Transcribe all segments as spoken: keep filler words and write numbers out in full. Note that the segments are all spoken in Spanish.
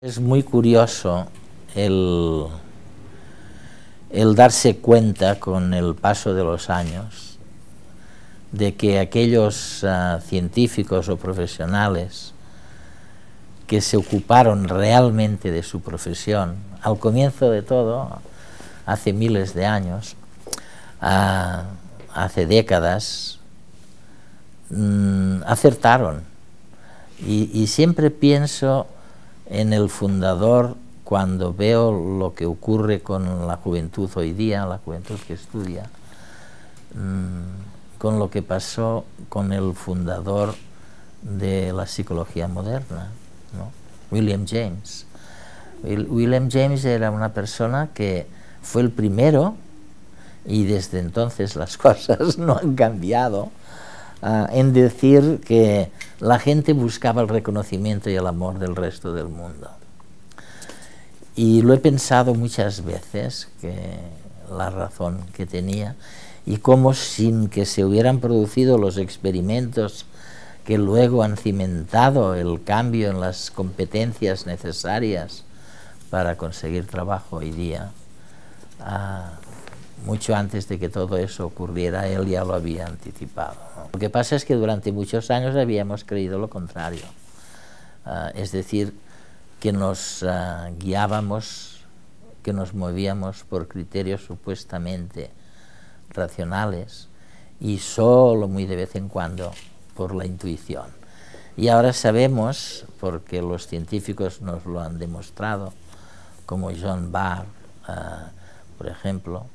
Es muy curioso el, el darse cuenta con el paso de los años de que aquellos uh, científicos o profesionales que se ocuparon realmente de su profesión, al comienzo de todo, hace miles de años, uh, hace décadas, mm, acertaron. Y, y siempre pienso en el fundador, cuando veo lo que ocurre con la juventud hoy día, la juventud que estudia, mmm, con lo que pasó con el fundador de la psicología moderna, ¿no? William James. El, William James era una persona que fue el primero, y desde entonces las cosas no han cambiado, Uh, en decir que la gente buscaba el reconocimiento y el amor del resto del mundo. Y lo he pensado muchas veces, que la razón que tenía, y cómo sin que se hubieran producido los experimentos que luego han cimentado el cambio en las competencias necesarias para conseguir trabajo hoy día, uh, mucho antes de que todo eso ocurriera, él ya lo había anticipado, ¿no? Lo que pasa es que durante muchos años habíamos creído lo contrario, uh, es decir, que nos uh, guiábamos, que nos movíamos por criterios supuestamente racionales y solo muy de vez en cuando por la intuición. Y ahora sabemos, porque los científicos nos lo han demostrado, como John Barthes, uh, por ejemplo,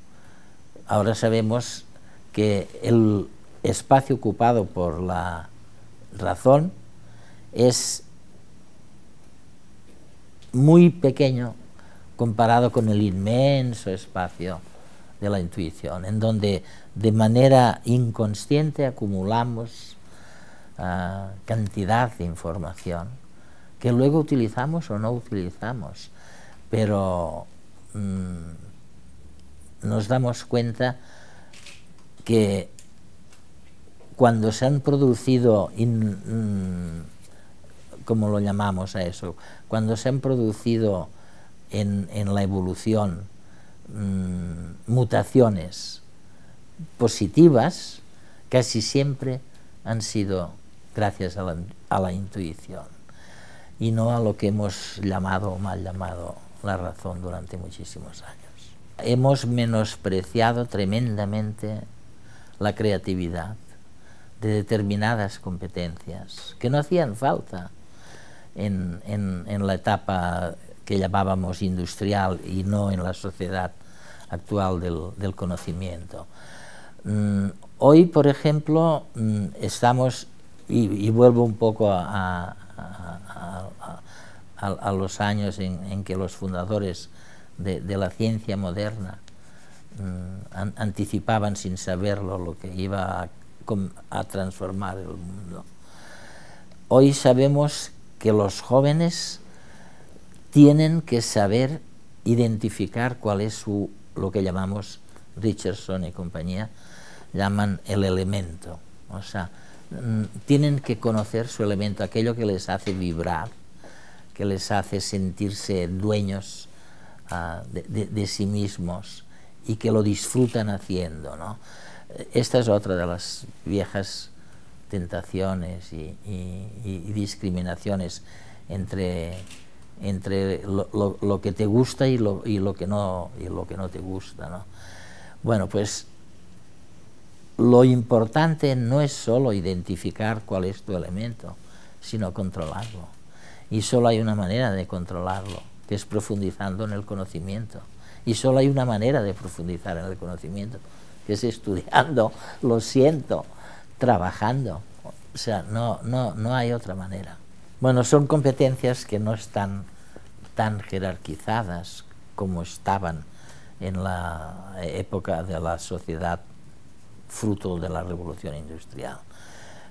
ahora sabemos que el espacio ocupado por la razón es muy pequeño comparado con el inmenso espacio de la intuición, en donde de manera inconsciente acumulamos uh, cantidad de información que luego utilizamos o no utilizamos, pero mm, nos damos cuenta que cuando se han producido, in, como lo llamamos a eso, cuando se han producido en, en la evolución mmm, mutaciones positivas, casi siempre han sido gracias a la, a la intuición y no a lo que hemos llamado o mal llamado la razón durante muchísimos años. Hemos menospreciado tremendamente la creatividad de determinadas competencias que no hacían falta en, en, en la etapa que llamábamos industrial y no en la sociedad actual del, del conocimiento. Mm, hoy, por ejemplo, mm, estamos, y, y vuelvo un poco a, a, a, a, a, a los años en, en que los fundadores De, de la ciencia moderna mm, an, anticipaban sin saberlo lo que iba a, a transformar el mundo. Hoy sabemos que los jóvenes tienen que saber identificar cuál es su, lo que llamamos, Richardson y compañía llaman, el elemento. O sea, mm, tienen que conocer su elemento, aquello que les hace vibrar, que les hace sentirse dueños De, de, de sí mismos y que lo disfrutan haciendo, ¿no? Esta es otra de las viejas tentaciones y, y, y discriminaciones entre, entre lo, lo, lo que te gusta y lo, y lo que no, y lo que no te gusta, ¿no? Bueno, pues lo importante no es solo identificar cuál es tu elemento, sino controlarlo. Y solo hay una manera de controlarlo, que es profundizando en el conocimiento. Y solo hay una manera de profundizar en el conocimiento, que es estudiando, lo siento, trabajando. O sea, no, no, no hay otra manera. Bueno, son competencias que no están tan jerarquizadas como estaban en la época de la sociedad fruto de la revolución industrial.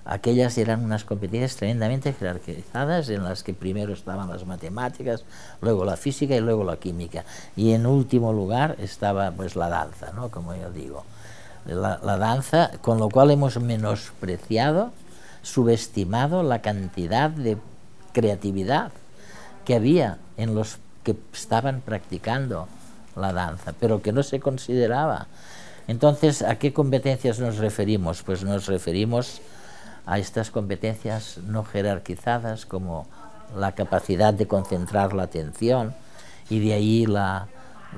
Aquellas eran unas competencias tremendamente jerarquizadas, en las que primero estaban las matemáticas, luego la física y luego la química. Y en último lugar estaba, pues, la danza, ¿no? Como yo digo, la, la danza, con lo cual hemos menospreciado, subestimado la cantidad de creatividad que había en los que estaban practicando la danza, pero que no se consideraba. Entonces, ¿a qué competencias nos referimos? Pues nos referimos a estas competencias no jerarquizadas, como la capacidad de concentrar la atención, y de ahí la,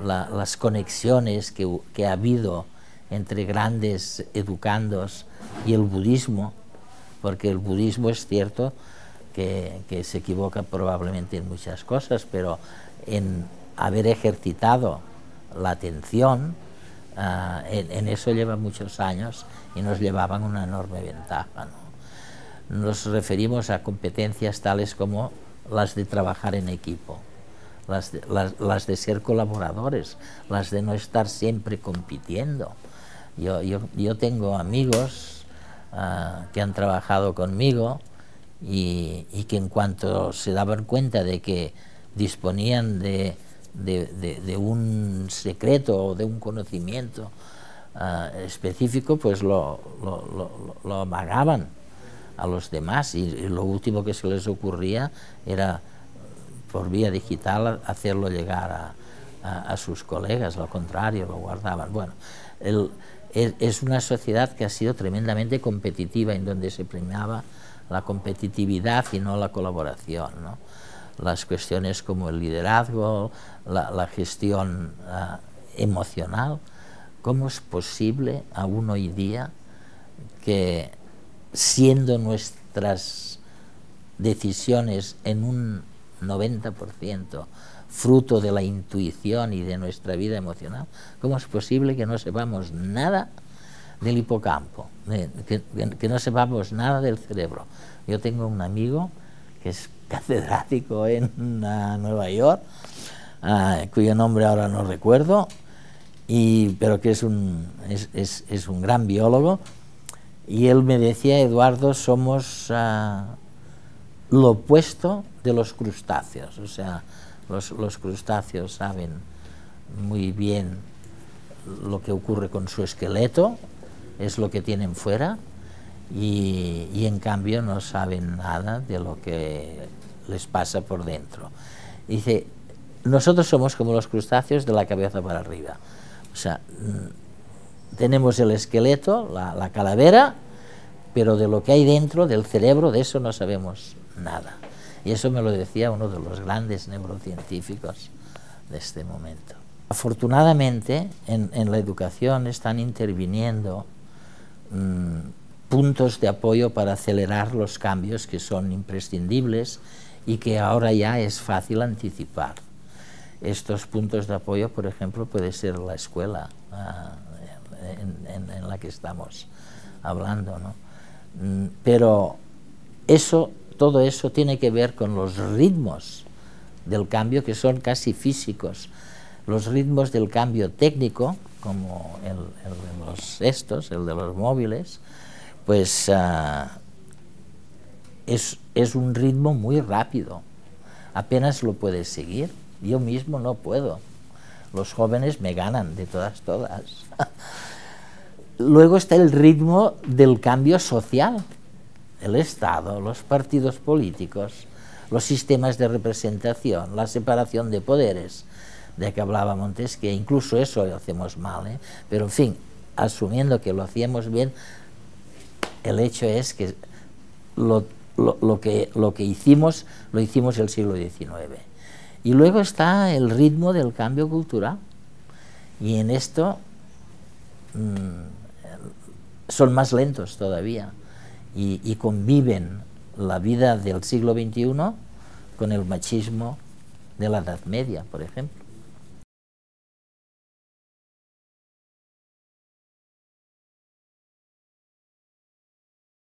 la, las conexiones que, que ha habido entre grandes educandos y el budismo, porque el budismo es cierto que, que se equivoca probablemente en muchas cosas, pero en haber ejercitado la atención, uh, en, en eso lleva muchos años y nos llevaban una enorme ventaja, ¿no? Nos referimos a competencias tales como las de trabajar en equipo, las de, las, las de ser colaboradores, las de no estar siempre compitiendo. Yo, yo, yo tengo amigos uh, que han trabajado conmigo y, y que en cuanto se daban cuenta de que disponían de, de, de, de un secreto o de un conocimiento uh, específico, pues lo, lo, lo, lo amagaban a los demás, y, y lo último que se les ocurría era por vía digital hacerlo llegar a, a, a sus colegas, lo contrario, lo guardaban. Bueno, el, el, es una sociedad que ha sido tremendamente competitiva, en donde se premiaba la competitividad y no la colaboración, ¿no? Las cuestiones como el liderazgo, la, la gestión uh, emocional. ¿Cómo es posible aún hoy día que, siendo nuestras decisiones en un noventa por ciento fruto de la intuición y de nuestra vida emocional, cómo es posible que no sepamos nada del hipocampo, de, que, que no sepamos nada del cerebro? Yo tengo un amigo que es catedrático en uh, Nueva York, uh, cuyo nombre ahora no recuerdo, y, pero que es un, es, es, es un gran biólogo. Y él me decía: Eduardo, somos uh, lo opuesto de los crustáceos. O sea, los, los crustáceos saben muy bien lo que ocurre con su esqueleto, es lo que tienen fuera, y, y en cambio no saben nada de lo que les pasa por dentro. Y dice, nosotros somos como los crustáceos, de la cabeza para arriba. O sea, tenemos el esqueleto, la, la calavera, pero de lo que hay dentro, del cerebro, de eso no sabemos nada. Y eso me lo decía uno de los grandes neurocientíficos de este momento. Afortunadamente, en, en la educación están interviniendo mmm, puntos de apoyo para acelerar los cambios que son imprescindibles y que ahora ya es fácil anticipar. Estos puntos de apoyo, por ejemplo, puede ser la escuela, uh, En, en, en la que estamos hablando, ¿no? Pero eso, todo eso tiene que ver con los ritmos del cambio, que son casi físicos. Los ritmos del cambio técnico, como el, el de los estos, el de los móviles, pues uh, es, es un ritmo muy rápido. Apenas lo puedes seguir. Yo mismo no puedo. Los jóvenes me ganan de todas, todas. Luego está el ritmo del cambio social, el Estado, los partidos políticos, los sistemas de representación, la separación de poderes, de que hablaba Montesquieu. Incluso eso lo hacemos mal, ¿eh? Pero en fin, asumiendo que lo hacíamos bien, el hecho es que lo, lo, lo que lo que hicimos, lo hicimos el siglo diecinueve. Y luego está el ritmo del cambio cultural, y en esto mmm, son más lentos todavía, y, y conviven la vida del siglo veintiuno con el machismo de la Edad Media, por ejemplo.